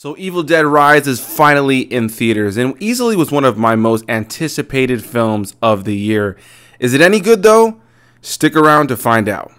So Evil Dead Rise is finally in theaters and easily was one of my most anticipated films of the year. Is it any good though? Stick around to find out.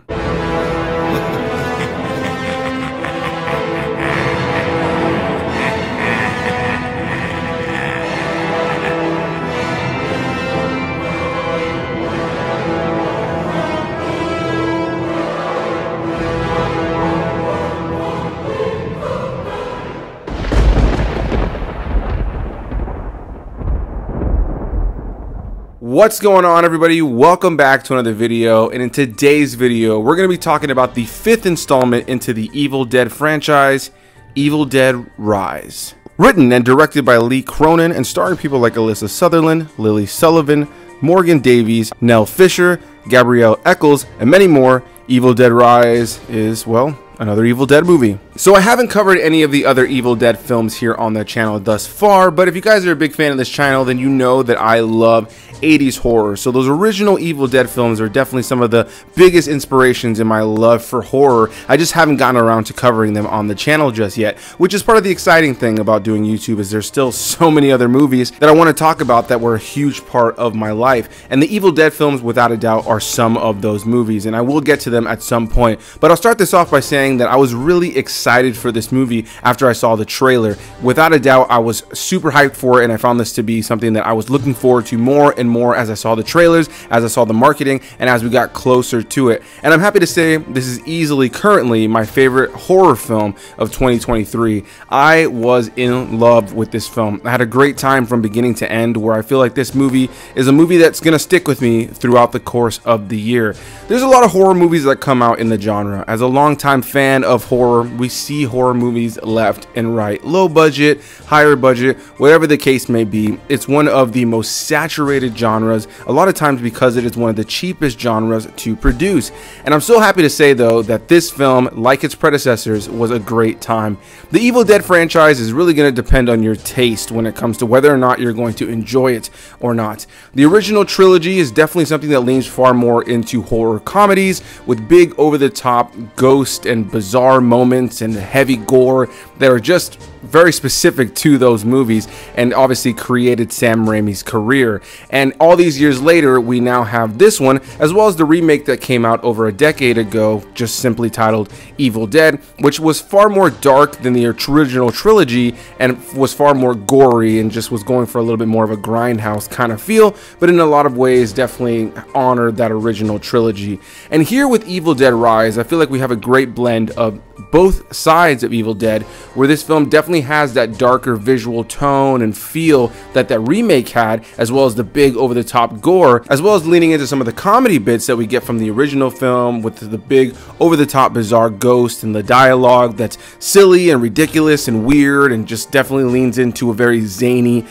What's going on, everybody? Welcome back to another video, and in today's video we're going to be talking about the 5th installment into the Evil Dead franchise, Evil Dead Rise. Written and directed by Lee Cronin and starring people like Alyssa Sutherland, Lily Sullivan, Morgan Davies, Nell Fisher, Gabrielle Eccles, and many more, Evil Dead Rise is, well, another Evil Dead movie. So I haven't covered any of the other Evil Dead films here on the channel thus far, but if you guys are a big fan of this channel, then you know that I love 80s horror. So those original Evil Dead films are definitely some of the biggest inspirations in my love for horror. I just haven't gotten around to covering them on the channel just yet, which is part of the exciting thing about doing YouTube, is there's still so many other movies that I want to talk about that were a huge part of my life. And the Evil Dead films, without a doubt, are some of those movies, and I will get to them at some point. But I'll start this off by saying that I was really excited for this movie after I saw the trailer. Without a doubt, I was super hyped for it, and I found this to be something that I was looking forward to more and more as I saw the trailers, as I saw the marketing, and as we got closer to it. And I'm happy to say this is easily currently my favorite horror film of 2023. I was in love with this film. I had a great time from beginning to end, where I feel like this movie is a movie that's going to stick with me throughout the course of the year. There's a lot of horror movies that come out in the genre. As a longtime fan of horror, we see horror movies left and right. Low budget, higher budget, whatever the case may be, it's one of the most saturated genres, a lot of times because it is one of the cheapest genres to produce. And I'm so happy to say though that this film, like its predecessors, was a great time. The Evil Dead franchise is really going to depend on your taste when it comes to whether or not you're going to enjoy it or not. The original trilogy is definitely something that leans far more into horror comedies, with big over-the-top ghost and bizarre moments and heavy gore that are just very specific to those movies, and obviously created Sam Raimi's career. And all these years later, we now have this one, as well as the remake that came out over a decade ago, just simply titled Evil Dead, which was far more dark than the original trilogy and was far more gory and just was going for a little bit more of a grindhouse kind of feel, but in a lot of ways definitely honored that original trilogy. And here with Evil Dead Rise, I feel like we have a great blend of both sides of Evil Dead, where this film definitely has that darker visual tone and feel that remake had, as well as the big over-the-top gore, as well as leaning into some of the comedy bits that we get from the original film, with the big over-the-top bizarre ghost and the dialogue that's silly and ridiculous and weird, and just definitely leans into a very zany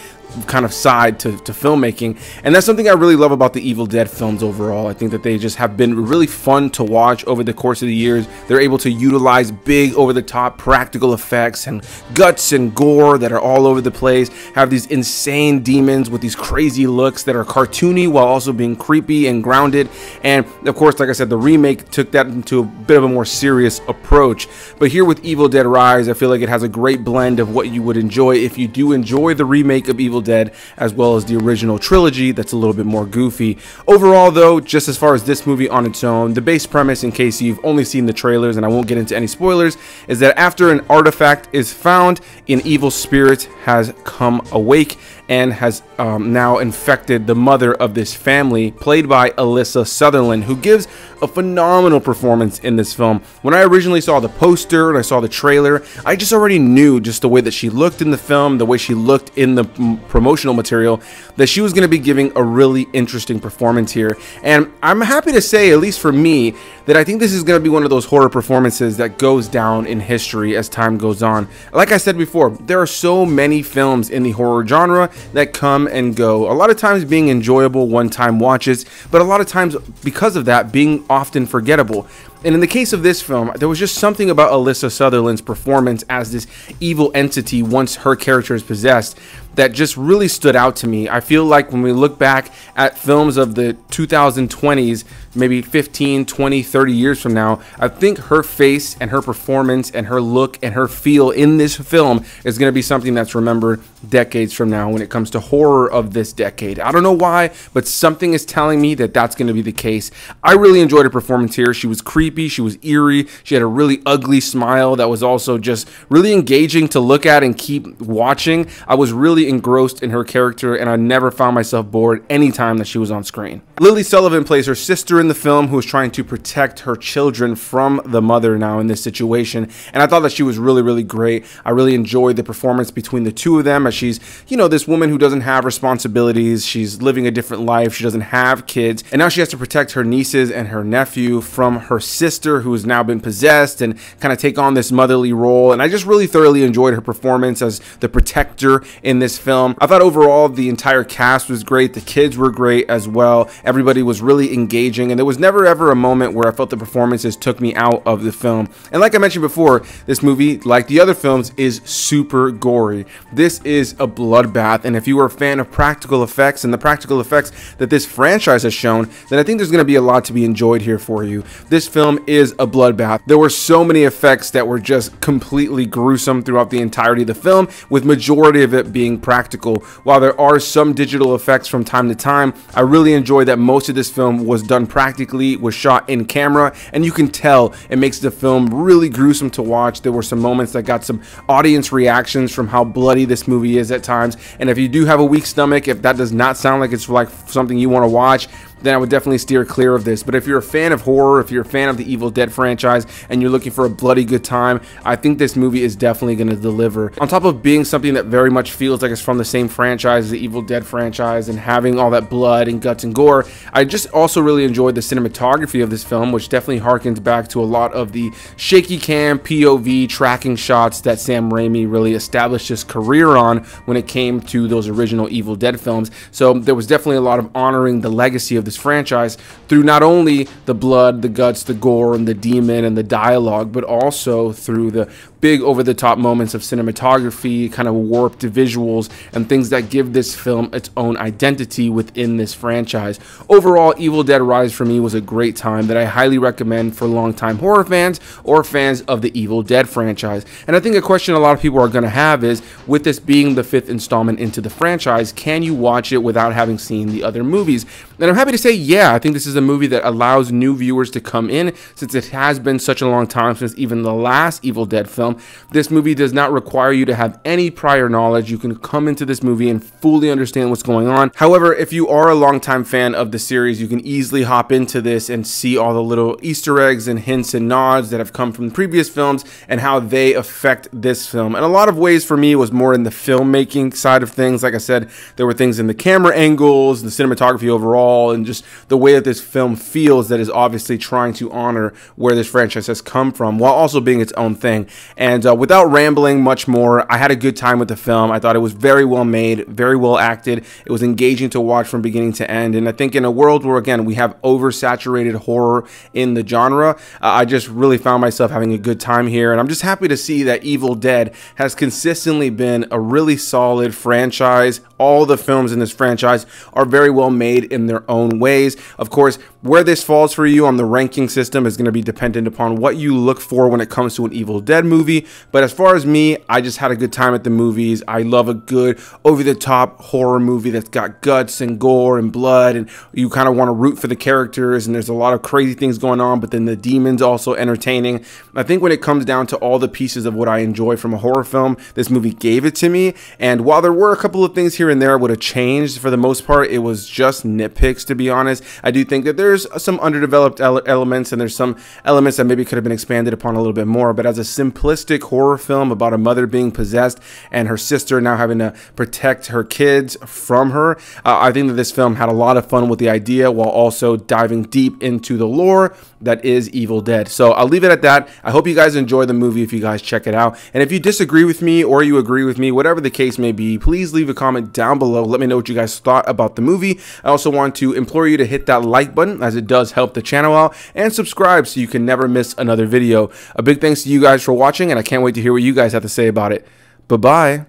kind of side to filmmaking. And that's something I really love about the Evil Dead films overall. I think that they just have been really fun to watch over the course of the years. They're able to utilize big over-the-top practical effects and guts and gore that are all over the place, have these insane demons with these crazy looks that are cartoony while also being creepy and grounded. And of course, like I said, the remake took that into a bit of a more serious approach. But here with Evil Dead Rise, I feel like it has a great blend of what you would enjoy if you do enjoy the remake of Evil Dead, as well as the original trilogy that's a little bit more goofy. Overall though, just as far as this movie on its own, the base premise, in case you've only seen the trailers and I won't get into any spoilers, is that after an artifact is found, an evil spirit has come awake and has now infected the mother of this family, played by Alyssa Sutherland, who gives a phenomenal performance in this film. When I originally saw the poster and I saw the trailer, I just already knew, just the way that she looked in the film, the way she looked in the promotional material, that she was going to be giving a really interesting performance here. And I'm happy to say, at least for me, that I think this is going to be one of those horror performances that goes down in history as time goes on. Like I said before, there are so many films in the horror genre that come and go, a lot of times being enjoyable one-time watches, but a lot of times because of that being often forgettable. And in the case of this film, there was just something about Alyssa Sutherland's performance as this evil entity once her character is possessed that just really stood out to me. I feel like when we look back at films of the 2020s, maybe 15, 20, 30 years from now, I think her face and her performance and her look and her feel in this film is going to be something that's remembered decades from now when it comes to horror of this decade. I don't know why, but something is telling me that that's going to be the case. I really enjoyed her performance here. She was creepy, she was eerie, she had a really ugly smile that was also just really engaging to look at and keep watching. I was really engrossed in her character, and I never found myself bored any time that she was on screen. Lily Sullivan plays her sister in the film, who is trying to protect her children from the mother now in this situation, and I thought that she was really, really great. I really enjoyed the performance between the two of them, as she's, you know, this woman who doesn't have responsibilities, she's living a different life, she doesn't have kids, and now she has to protect her nieces and her nephew from her sister, who has now been possessed, and kind of take on this motherly role. And I just really thoroughly enjoyed her performance as the protector in this film. I thought overall the entire cast was great, the kids were great as well, everybody was really engaging, and there was never ever a moment where I felt the performances took me out of the film. And like I mentioned before, this movie, like the other films, is super gory. This is a bloodbath, and if you are a fan of practical effects and the practical effects that this franchise has shown, then I think there's going to be a lot to be enjoyed here for you. This film is a bloodbath. There were so many effects that were just completely gruesome throughout the entirety of the film, with majority of it being practical. While there are some digital effects from time to time, I really enjoy that most of this film was done practically, was shot in camera, and you can tell it makes the film really gruesome to watch. There were some moments that got some audience reactions from how bloody this movie is at times, and if you do have a weak stomach, if that does not sound like it's like something you want to watch, then I would definitely steer clear of this. But if you're a fan of horror, if you're a fan of the Evil Dead franchise, and you're looking for a bloody good time, I think this movie is definitely going to deliver. On top of being something that very much feels like it's from the same franchise as the Evil Dead franchise and having all that blood and guts and gore, I just also really enjoyed the cinematography of this film, which definitely harkens back to a lot of the shaky cam, POV, tracking shots that Sam Raimi really established his career on when it came to those original Evil Dead films. So there was definitely a lot of honoring the legacy of this franchise through not only the blood, the guts, the gore, and the demon, and the dialogue, but also through the big over-the-top moments of cinematography, kind of warped visuals, and things that give this film its own identity within this franchise. Overall, Evil Dead Rise for me was a great time that I highly recommend for longtime horror fans or fans of the Evil Dead franchise. And I think a question a lot of people are going to have is, with this being the 5th installment into the franchise, can you watch it without having seen the other movies? And I'm happy to say, yeah, I think this is a movie that allows new viewers to come in, since it has been such a long time since even the last Evil Dead film. This movie does not require you to have any prior knowledge. You can come into this movie and fully understand what's going on. However, if you are a longtime fan of the series, you can easily hop into this and see all the little Easter eggs and hints and nods that have come from previous films and how they affect this film. In a lot of ways, for me, it was more in the filmmaking side of things. Like I said, there were things in the camera angles, the cinematography overall, and just the way that this film feels that is obviously trying to honor where this franchise has come from while also being its own thing. And without rambling much more, I had a good time with the film. I thought it was very well made, very well acted. It was engaging to watch from beginning to end. And I think in a world where, again, we have oversaturated horror in the genre, I just really found myself having a good time here. And I'm just happy to see that Evil Dead has consistently been a really solid franchise. All the films in this franchise are very well made in their own ways. Of course, where this falls for you on the ranking system is going to be dependent upon what you look for when it comes to an Evil Dead movie. But as far as me, I just had a good time at the movies. I love a good over-the-top horror movie that's got guts and gore and blood, and you kind of want to root for the characters, and there's a lot of crazy things going on, but then the demon's also entertaining. I think when it comes down to all the pieces of what I enjoy from a horror film, this movie gave it to me. And while there were a couple of things here and there I would have changed, for the most part it was just nitpicks, to be honest. I do think that there's some underdeveloped elements, and there's some elements that maybe could have been expanded upon a little bit more, but as a simplistic realistic horror film about a mother being possessed and her sister now having to protect her kids from her. I think that this film had a lot of fun with the idea while also diving deep into the lore that is Evil Dead. So I'll leave it at that. I hope you guys enjoy the movie if you guys check it out. And if you disagree with me or you agree with me, whatever the case may be, please leave a comment down below. Let me know what you guys thought about the movie. I also want to implore you to hit that like button, as it does help the channel out, and subscribe so you can never miss another video. A big thanks to you guys for watching, and I can't wait to hear what you guys have to say about it. Bye-bye.